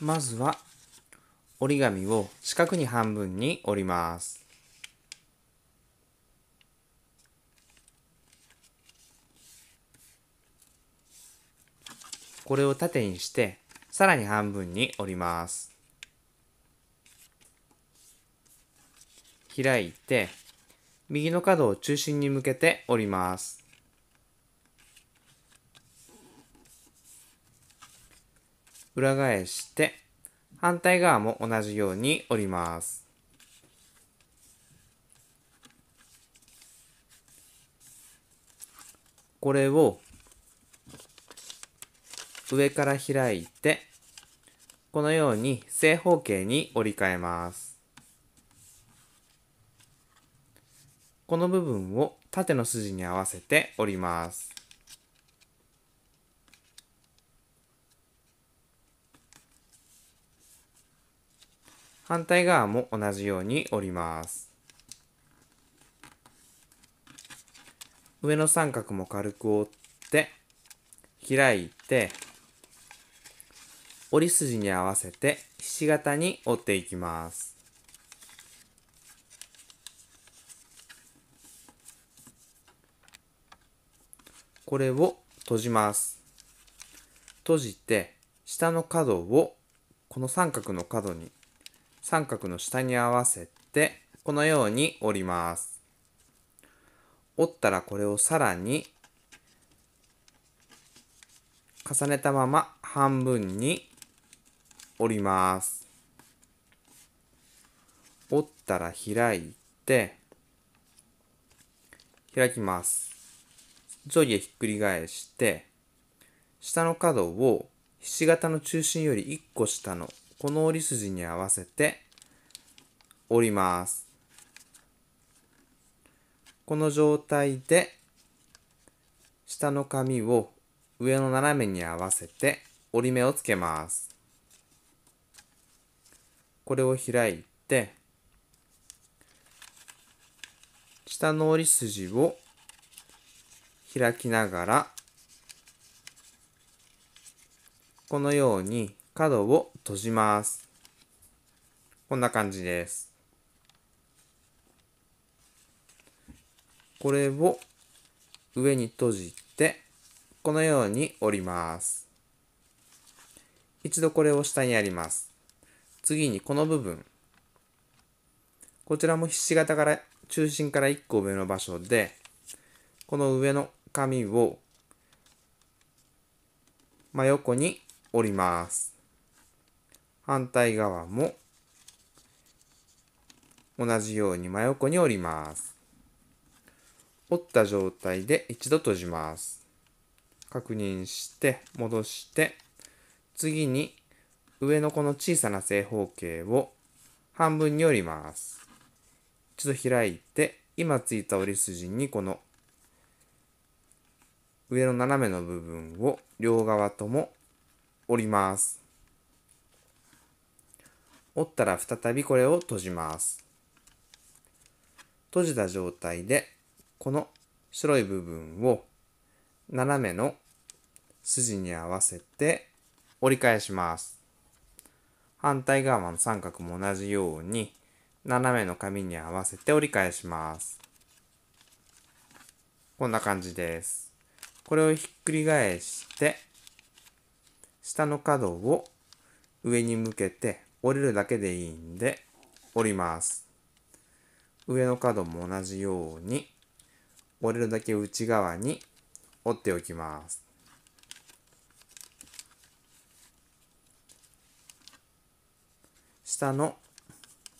まずは折り紙を四角に半分に折ります。これを縦にしてさらに半分に折ります。開いて右の角を中心に向けて折ります。裏返して反対側も同じように折ります。これを上から開いてこのように正方形に折り替えます。この部分を縦の筋に合わせて折ります。反対側も同じように折ります。上の三角も軽く折って開いて折り筋に合わせてひし形に折っていきます。これを閉じます。閉じて下の角をこの三角の角に三角の下に合わせてこのように折ります。折ったらこれをさらに重ねたまま半分に折ります。折ったら開いて開きます。上下ひっくり返して下の角をひし形の中心より1個下のこの折り筋に合わせて折ります。この状態で下の紙を上の斜めに合わせて折り目をつけます。これを開いて下の折り筋を開きながらこのように角を閉じます。こんな感じです。これを上に閉じてこのように折ります。一度これを下にやります。次にこの部分。こちらもひし形から中心から1個上の場所でこの上の紙を真横に折ります。反対側も同じように真横に折ります。折った状態で一度閉じます。確認して戻して次に上のこの小さな正方形を半分に折ります。一度開いて今ついた折り筋にこの上の斜めの部分を両側とも折ります。折ったら再びこれを閉じます。閉じた状態でこの白い部分を斜めの筋に合わせて折り返します。反対側の三角も同じように斜めの紙に合わせて折り返します。こんな感じです。これをひっくり返して下の角を上に向けて折れるだけでいいんで折ります。上の角も同じように折れるだけ内側に折っておきます。下の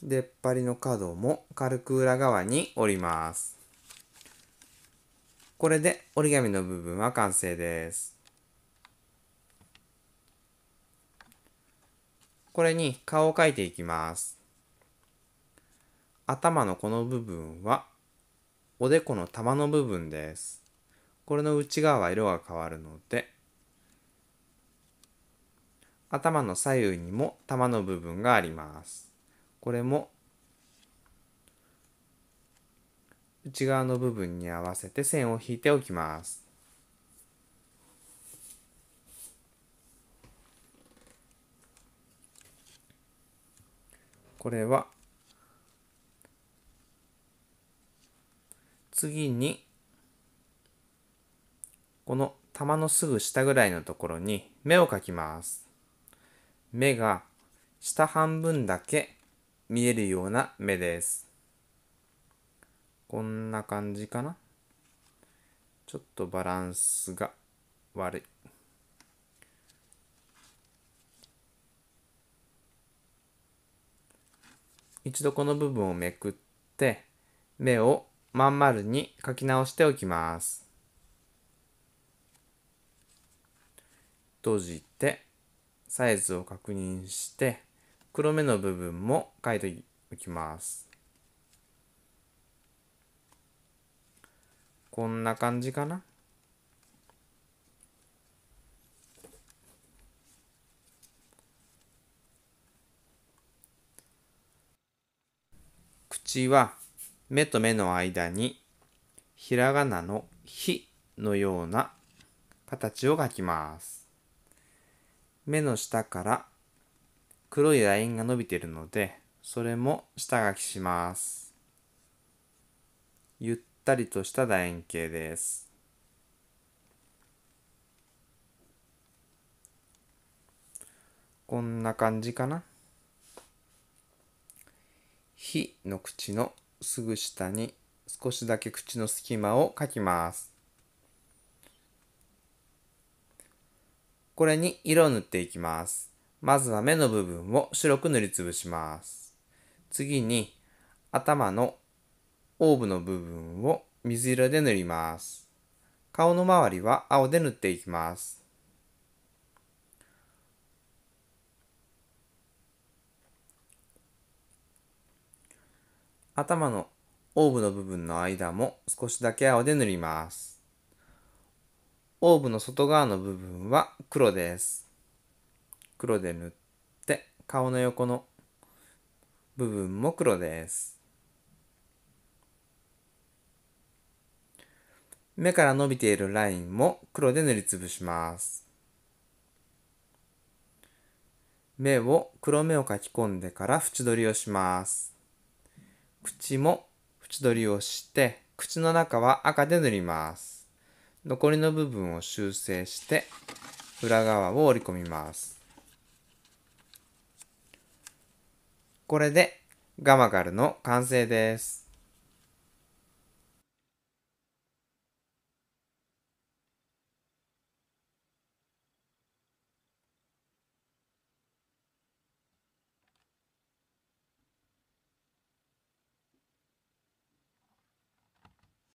出っ張りの角も軽く裏側に折ります。これで折り紙の部分は完成です。これに顔を描いていきます。頭のこの部分はおでこの玉の部分です。これの内側は色が変わるので、頭の左右にも玉の部分があります。これも内側の部分に合わせて線を引いておきます。これは次にこの玉のすぐ下ぐらいのところに目を描きます。目が下半分だけ見えるような目です。こんな感じかな。ちょっとバランスが悪い。一度この部分をめくって目をまん丸に描き直しておきます。閉じてサイズを確認して黒目の部分も描いておきます。こんな感じかな。口は目と目の間にひらがなの「ひ」のような形を描きます。目の下から黒いラインが伸びているので、それも下描きします。ゆったりとした楕円形です。こんな感じかな。ひの口のすぐ下に少しだけ口の隙間を描きます。これに色を塗っていきます。まずは目の部分を白く塗りつぶします。次に頭のオーブの部分を水色で塗ります。顔の周りは青で塗っていきます。頭のオーブの部分の間も少しだけ青で塗ります。オーブの外側の部分は黒です。黒で塗って顔の横の部分も黒です。目から伸びているラインも黒で塗りつぶします。目を黒目を描き込んでから縁取りをします。口も縁取りをして、口の中は赤で塗ります。残りの部分を修正して、裏側を折り込みます。これでガマガルの完成です。